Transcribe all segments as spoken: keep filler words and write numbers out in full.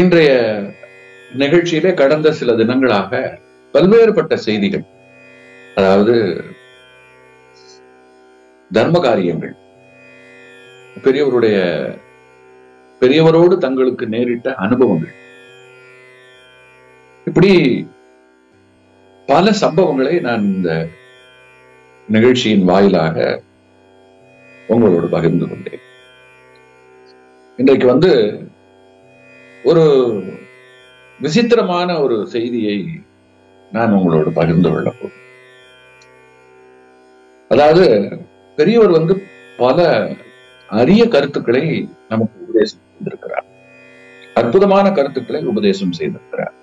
இன்றைய நிகழ்ச்சியிலே கடந்த சில தினங்களாக பல்வேறுபட்ட செய்திகள், அதாவது தர்ம காரியங்கள், பெரியவருடைய பெரியவரோடு தங்களுக்கு நேரிட்ட அனுபவங்கள், இப்படி பல சம்பவங்களை நான் இந்த நிகழ்ச்சியின் வாயிலாக உங்களோடு பகிர்ந்து கொண்டேன். இன்றைக்கு வந்து ஒரு விசித்திரமான ஒரு செய்தியை நான் உங்களோடு பகிர்ந்து கொள்ள போகிறேன். அதாவது பெரியவர் வந்து பல அரிய கருத்துக்களை நமக்கு உபதேசம் செய்திருக்கிறார், அற்புதமான கருத்துக்களை உபதேசம் செய்திருக்கிறார்.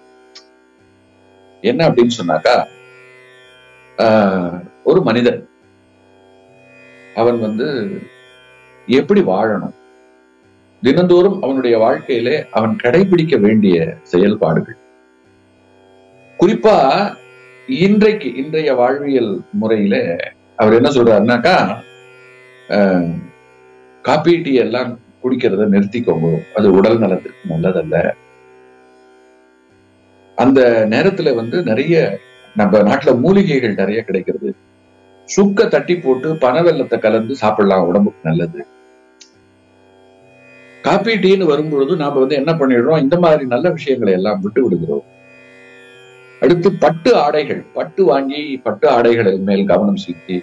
என்ன அப்படின்னு சொன்னாக்கா, ஒரு மனிதன் அவன் வந்து எப்படி வாழணும், தினந்தோறும் அவனுடைய வாழ்க்கையிலே அவன் கடைபிடிக்க வேண்டிய செயல்பாடுகள், குறிப்பா இன்றைக்கு இன்றைய வாழ்வியல் முறையில அவர் என்ன சொல்றாருனாக்கா, காபி டீ எல்லாம் குடிக்கிறத நிறுத்திக்கோங்க, அது உடல் நலத்துக்கு நல்லதல்ல. அந்த நேரத்துல வந்து நிறைய நம்ம நாட்டுல மூலிகைகள் நிறைய கிடைக்கிறது, சுக்க தட்டி போட்டு பனை வெல்லத்தை கலந்து சாப்பிடலாம், உடம்புக்கு நல்லது. காபி டீன்னு வரும்பொழுது நாம வந்து என்ன பண்ணிடுறோம், இந்த மாதிரி நல்ல விஷயங்களை எல்லாம் விட்டு விடுகிறோம். அடுத்து பட்டு ஆடைகள், பட்டு வாங்கி பட்டு ஆடைகளை மேல் கவனம் செலுத்தி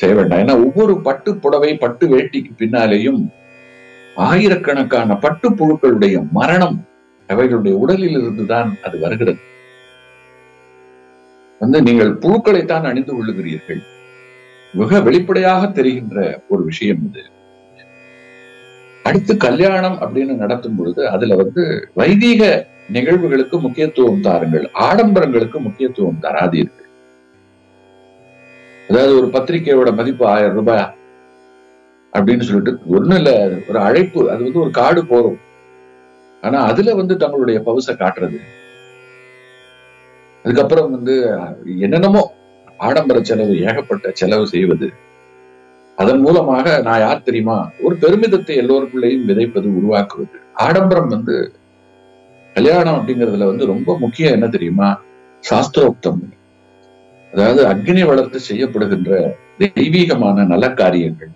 செய்ய வேண்டாம். ஏன்னா ஒவ்வொரு பட்டு புடவை பட்டு வேட்டிக்கு பின்னாலேயும் ஆயிரக்கணக்கான பட்டு புழுக்களுடைய மரணம் அவைகளுடைய உடலில் இருந்துதான் அது வருகிறது. வந்து நீங்கள் புழுக்களைத்தான் அணிந்து கொள்ளுகிறீர்கள். மிக வெளிப்படையாக தெரிகின்ற ஒரு விஷயம் இது. அடுத்து கல்யாணம் அப்படின்னு நடத்தும் பொழுது அதுல வந்து வைதிக நிகழ்வுகளுக்கு முக்கியத்துவம் தாருங்கள், ஆடம்பரங்களுக்கு முக்கியத்துவம் தராதீர்கள். அதாவது ஒரு பத்திரிகையோட மதிப்பு ஆயிரம் ரூபாய் அப்படின்னு சொல்லிட்டு ஒன்றும் இல்லை, ஒரு அழைப்பு, அது வந்து ஒரு காடு போறோம், ஆனா அதுல வந்து தங்களுடைய பவுசை காட்டுறது. அதுக்கப்புறம் வந்து என்னென்னமோ ஆடம்பர செலவு, ஏகப்பட்ட செலவு செய்வது, அதன் மூலமாக நான் யார் தெரியுமா, ஒரு பெருமிதத்தை எல்லோருக்குள்ளேயும் விதைப்பது, உருவாக்குவது. ஆடம்பரம் வந்து கல்யாணம் அப்படிங்கிறதுல வந்து ரொம்ப முக்கியம் என்ன தெரியுமா, சாஸ்திரோக்தம், அதாவது அக்னி வளர்த்து செய்யப்படுகின்ற தெய்வீகமான நல காரியங்கள்.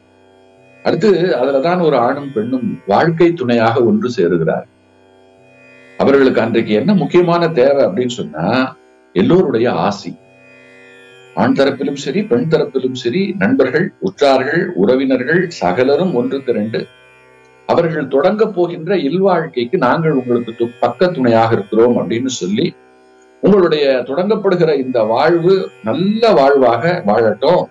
அடுத்து அதுலதான் ஒரு ஆணும் பெண்ணும் வாழ்க்கை துணையாக ஒன்று சேருகிறார். அவர்களுக்கு அன்றைக்கு என்ன முக்கியமான தேவை அப்படின்னு சொன்னா, எல்லோருடைய ஆசி, ஆண் தரப்பிலும் சரி பெண் தரப்பிலும் சரி, நண்பர்கள், உற்றார்கள், உறவினர்கள் சகலரும் ஒன்று திரண்டு அவர்கள் தொடங்க போகின்ற இல்வாழ்க்கைக்கு நாங்கள் உங்களுக்கு பக்க துணையாக இருக்கிறோம் அப்படின்னு சொல்லி, உங்களுடைய தொடங்கப்படுகிற இந்த வாழ்வு நல்ல வாழ்வாக வாழட்டும்,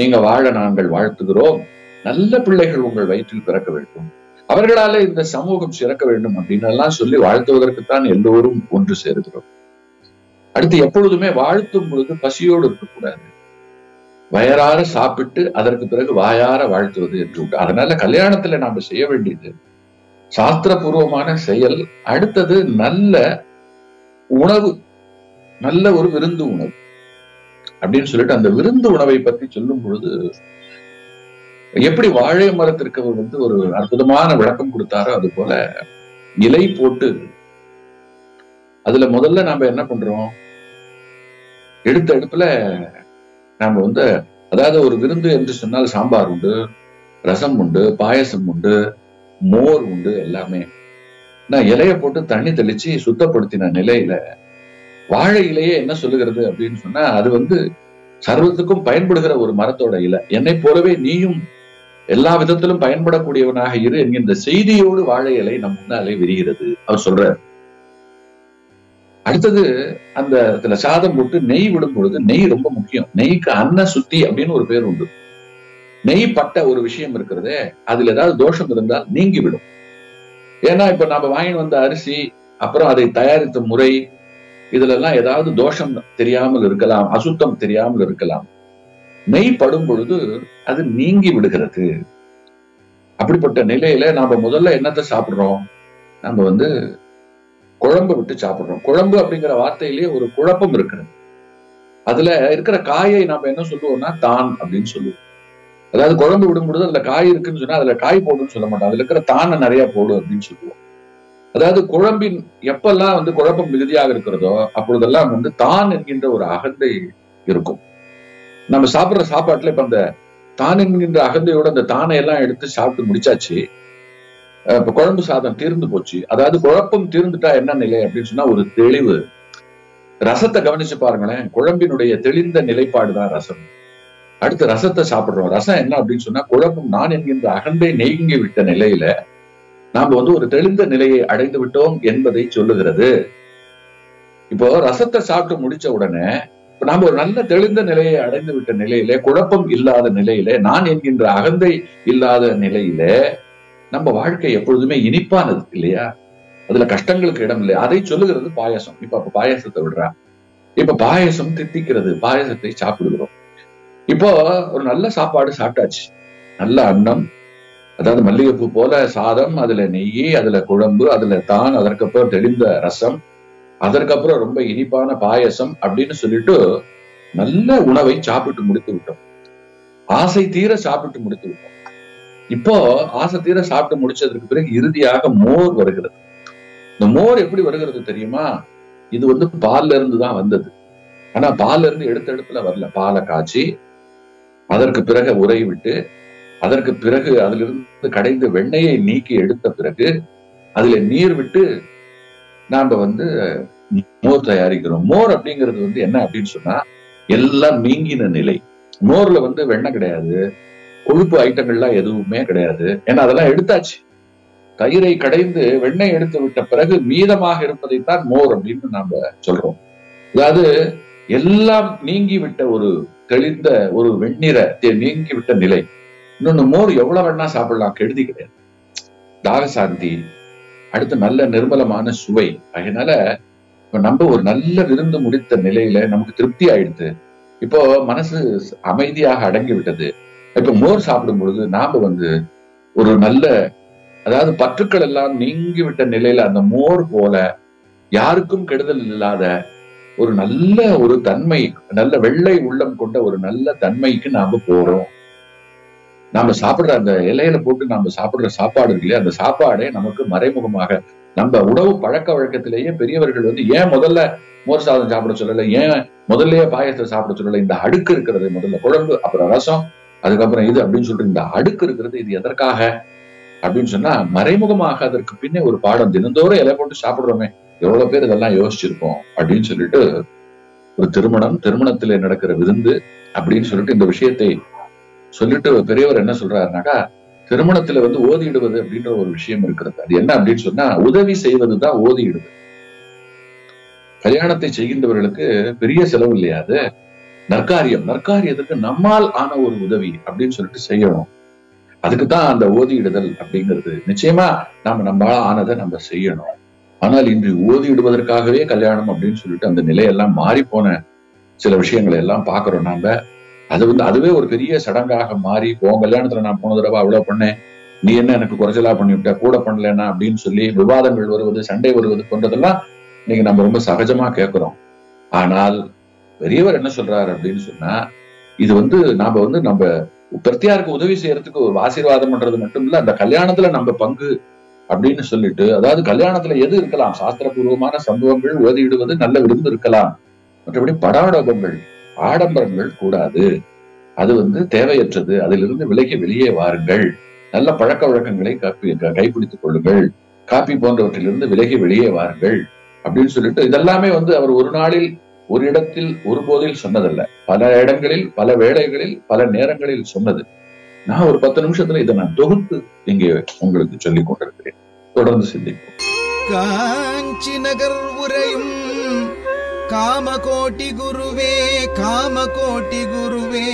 நீங்க வாழ நாங்கள் வாழ்த்துகிறோம், நல்ல பிள்ளைகள் உங்கள் வயிற்றில் பிறக்க வேண்டும், அவர்களால இந்த சமூகம் சிறக்க வேண்டும் அப்படின்னு எல்லாம் சொல்லி வாழ்த்துவதற்குத்தான் எல்லோரும் ஒன்று சேருகிறோம். அடுத்து எப்பொழுதுமே வாழ்த்தும் பொழுது பசியோடு இருக்கக்கூடாது, வயறார சாப்பிட்டு அதற்கு பிறகு வாயார வாழ்த்துவது என்று உண்டு. அதனால கல்யாணத்துல நாம செய்ய வேண்டியது சாஸ்திரபூர்வமான செயல். அடுத்தது நல்ல உணவு, நல்ல ஒரு விருந்து உணவு அப்படின்னு சொல்லிட்டு, அந்த விருந்து உணவை பற்றி சொல்லும் பொழுது எப்படி வாழை மரத்திற்கு வந்து ஒரு அற்புதமான விளக்கம் கொடுத்தாரோ, அது போல இலை போட்டு அதுல முதல்ல நாம என்ன பண்றோம், எடுத்த எடுப்புல நாம வந்து, அதாவது ஒரு விருந்து என்று சொன்னால் சாம்பார் உண்டு, ரசம் உண்டு, பாயசம் உண்டு, மோர் உண்டு, எல்லாமே. நான் இலையை போட்டு தண்ணி தெளிச்சு சுத்தப்படுத்தின நிலையில வாழை இலையே என்ன சொல்லுகிறது அப்படின்னு சொன்னா, அது வந்து சர்வத்துக்கும் பயன்படுகிற ஒரு மரத்தோட இலை, என்னை போலவே நீயும் எல்லா விதத்திலும் பயன்படக்கூடியவனாக இரு என்கின்ற செய்தியோடு வாழை இலை நம் முன்னாலே விரிகிறது அவர் சொல்றார். அடுத்தது அந்த இதுல சாதம் போட்டு நெய் விடும் பொழுது, நெய் ரொம்ப முக்கியம், நெய்க்கு அன்ன சுத்தி அப்படின்னு ஒரு பேர் உண்டு. நெய் பட்ட ஒரு விஷயம் இருக்கிறதே, அதுல ஏதாவது தோஷம் இருந்தால் நீங்கிவிடும். ஏன்னா இப்ப நாம வாங்கி வந்த அரிசி, அப்புறம் அதை தயாரித்த முறை, இதுல எல்லாம் ஏதாவது தோஷம் தெரியாமல் இருக்கலாம், அசுத்தம் தெரியாமல் இருக்கலாம். நெய் படும் பொழுது அது நீங்கி விடுகிறது. அப்படிப்பட்ட நிலையில நாம முதல்ல என்னத்தை சாப்பிடுறோம், நம்ம வந்து குழம்பு விட்டு சாப்பிடுறோம். குழம்பு அப்படிங்கிற வார்த்தையிலேயே ஒரு குழப்பம் இருக்கிறது. அதுல இருக்கிற காயை நாம என்ன சொல்லுவோம்னா தான் அப்படின்னு சொல்லுவோம். அதாவது குழம்பு விடும்பொழுது அதுல காய் இருக்குன்னு சொன்னா அதுல காய் போடுன்னு சொல்ல மாட்டோம், அதுல இருக்கிற தானை நிறைய போடும் அப்படின்னு சொல்லுவோம். அதாவது குழம்பின் எப்பெல்லாம் வந்து குழப்பம் மிகுதியாக இருக்கிறதோ அப்பொழுதெல்லாம் வந்து தான் என்கின்ற ஒரு அகந்தை இருக்கும். நம்ம சாப்பிட்ற சாப்பாட்டுல இப்ப அந்த தான் என்கின்ற அகந்தையோட அந்த தானை எல்லாம் எடுத்து சாப்பிட்டு முடிச்சாச்சு. இப்ப குழம்பு சாதம் தீர்ந்து போச்சு. அதாவது குழப்பம் தீர்ந்துட்டா என்ன நிலை அப்படின்னு சொன்னா ஒரு தெளிவு. ரசத்தை கவனிச்சு பாருங்களேன், குழம்பினுடைய தெளிந்த நிலைப்பாடுதான் ரசம். அடுத்து ரசத்தை சாப்பிடுறோம். ரசம் என்ன அப்படின்னு சொன்னா குழப்பம் நான் என்கின்ற அகந்தை நீங்கி விட்ட நிலையில நாம் வந்து ஒரு தெளிந்த நிலையை அடைந்து விட்டோம் என்பதை சொல்லுகிறது. இப்போ ரசத்தை சாப்பிட்டு முடிச்ச உடனே நாம் ஒரு நல்ல தெளிந்த நிலையை அடைந்து விட்ட நிலையில, குழப்பம் இல்லாத நிலையில, நான் என்கின்ற அகந்தை இல்லாத நிலையில நம்ம வாழ்க்கை எப்பொழுதுமே இனிப்பானது இல்லையா? அதுல கஷ்டங்களுக்கு இடம் இல்லை. அதை சொல்லுகிறது பாயாசம். இப்ப அப்ப பாயாசத்தை விடுறா. இப்ப பாயாசம் தித்திக்கிறது, பாயாசத்தை சாப்பிடுகிறோம். இப்போ ஒரு நல்ல சாப்பாடு சாப்பிட்டாச்சு, நல்ல அன்னம், அதாவது மல்லிகைப்பூ போல சாதம், அதுல நெய், அதுல குழம்பு, அதுல தான், அதற்கப்புறம் தெளிந்த ரசம், அதற்கப்புறம் ரொம்ப இனிப்பான பாயசம் அப்படின்னு சொல்லிட்டு நல்ல உணவை சாப்பிட்டு முடித்து விட்டோம். ஆசை தீர சாப்பிட்டு முடித்து விட்டோம். இப்போ ஆசை தீர சாப்பிட்டு முடிச்சதற்கு பிறகு இறுதியாக மோர் வருகிறது. இந்த மோர் எப்படி வருகிறது தெரியுமா? இது வந்து பால்ல இருந்து தான் வந்தது. ஆனா பால்ல இருந்து எடுத்த இடத்துல வரல. பாலை காய்ச்சி அதற்கு பிறகு உரைய விட்டு அதற்கு பிறகு அதிலிருந்து கடைந்த வெண்ணெயை நீக்கி எடுத்த பிறகு அதுல நீர் விட்டு நாம வந்து மோர் தயாரிக்கிறோம். மோர் அப்படிங்கிறது வந்து என்ன அப்படின்னு சொன்னா எல்லாம் நீங்கின நிலை. மோர்ல வந்து வெண்ணெய் கிடையாது, கொழுப்பு ஐட்டங்கள்லாம் எதுவுமே கிடையாது. ஏன்னா அதெல்லாம் எடுத்தாச்சு. தயிரை கடைந்து வெண்ணெய் எடுத்து விட்ட பிறகு மீதமாக இருப்பதைத்தான் மோர் அப்படின்னு நாம சொல்றோம். அதாவது எல்லாம் நீங்கிவிட்ட ஒரு தெளிந்த ஒரு வெண்ணிற நீங்கிவிட்ட நிலை. இன்னொன்னு, மோர் எவ்வளவு வேணா சாப்பிடலாம், கெடுதி கிடையாது. தாகசாந்தி, அடுத்து நல்ல நிர்மலமான சுவை. அதனால நம்ம ஒரு நல்ல விருந்து முடித்த நிலையில நமக்கு திருப்தி ஆயிடுது. இப்போ மனசு அமைதியாக அடங்கி விட்டது. இப்ப மோர் சாப்பிடும் பொழுது நாம வந்து ஒரு நல்ல, அதாவது பற்றுக்கள் எல்லாம் நீங்கிவிட்ட நிலையில அந்த மோர் போல யாருக்கும் கெடுதல் இல்லாத ஒரு நல்ல ஒரு தன்மை, நல்ல வெள்ளை உள்ளம் கொண்ட ஒரு நல்ல தன்மைக்கு நாம போறோம். நாம சாப்பிடுற அந்த இலையில போட்டு நாம சாப்பிடுற சாப்பாடு இருக்கு இல்லையா, அந்த சாப்பாடே நமக்கு மறைமுகமாக நம்ம உணவு பழக்க வழக்கத்திலேயே பெரியவர்கள் வந்து ஏன் முதல்ல மோர் சாதம் சாப்பிட சொல்லலை, ஏன் முதல்லயே பாயசத்தை சாப்பிட சொல்லலை, இந்த அடுக்கு இருக்கிறது, முதல்ல குழம்பு அப்புறம் ரசம் அதுக்கப்புறம் இது அப்படின்னு சொல்லிட்டு இந்த அடுக்கு இருக்கிறது, இது எதற்காக அப்படின்னு சொன்னா மறைமுகமாக அதற்கு பின்னே ஒரு பாடம். தினந்தோறும் இலை போட்டு சாப்பிடுறோமே, எவ்வளவு பேர் இதெல்லாம் யோசிச்சிருக்கோம் அப்படின்னு சொல்லிட்டு ஒரு திருமணம், திருமணத்திலே நடக்கிற விருந்து அப்படின்னு சொல்லிட்டு இந்த விஷயத்தை சொல்லிட்டு பெரியவர் என்ன சொல்றாருனாக்கா, திருமணத்துல வந்து ஓதிடுவது அப்படின்ற ஒரு விஷயம் இருக்கிறது. அது என்ன அப்படின்னு சொன்னா உதவி செய்வதுதான் ஓதிடுவது. கல்யாணத்தை செய்கின்றவர்களுக்கு பெரிய செலவு இல்லையா? அது நற்காரியம். நற்காரியத்துக்கு நம்மால் ஆன ஒரு உதவி அப்படின்னு சொல்லிட்டு செய்யணும். அதுக்குதான் அந்த ஓதியிடுதல் அப்படிங்கிறது. நிச்சயமா நாம நம்மளால ஆனதை நம்ம செய்யணும். ஆனால் இன்று ஓதியிடுவதற்காகவே கல்யாணம் அப்படின்னு சொல்லிட்டு அந்த நிலையெல்லாம் மாறிப்போன சில விஷயங்களை எல்லாம் பாக்குறோம் நாம. அது வந்து அதுவே ஒரு பெரிய சடங்காக மாறி, உன் கல்யாணத்துல நான் போன தடவை அவ்வளவு பண்ணேன், நீ என்ன எனக்கு குறைச்சலா பண்ணிவிட்ட, கூட பண்ணலன்னா அப்படின்னு சொல்லி விவாதங்கள் வருவது, சண்டை வருவது போன்றதெல்லாம் நீங்க நம்ம ரொம்ப சகஜமா கேட்கிறோம். ஆனால் பெரியவர் என்ன சொல்றாரு அப்படின்னு சொன்னா இது வந்து நாம வந்து நம்ம பிரத்தியாருக்கு உதவி செய்யறதுக்கு ஒரு ஆசீர்வாதம் பண்றது மட்டும் இல்ல, அந்த கல்யாணத்துல நம்ம பங்கு அப்படின்னு சொல்லிட்டு, அதாவது கல்யாணத்துல எது இருக்கலாம், சாஸ்திரபூர்வமான சம்பவங்கள், ஓதியிடுவது, நல்ல விருந்து இருக்கலாம், மற்றபடி படாடோபங்கள், ஆடம்பரங்கள் கூடாது, அது வந்து தேவையற்றது, அதிலிருந்து விலகி வெளியே வாருங்கள், நல்ல பழக்க வழக்கங்களை காப்பி கைப்பிடித்துக் கொள்ளுங்கள், காப்பி போன்றவற்றிலிருந்து விலகி வெளியே வாருங்கள் அப்படின்னு சொல்லிட்டு இதெல்லாமே வந்து அவர் ஒரு நாளில் ஒரு இடத்தில் ஒருபோதில் சொன்னதல்ல, பல இடங்களில் பல வேளைகளில் பல நேரங்களில் சொன்னது. நான் ஒரு பத்து நிமிஷத்துல இதை நான் தொகுத்து இங்கே உங்களுக்கு சொல்லிக் கொண்டிருக்கிறேன். தொடர்ந்து சிந்திப்போம். காஞ்சி நகர் உரையும் காமகோட்டி குருவே, காமகோட்டி குருவே,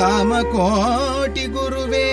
காமகோட்டி குருவே.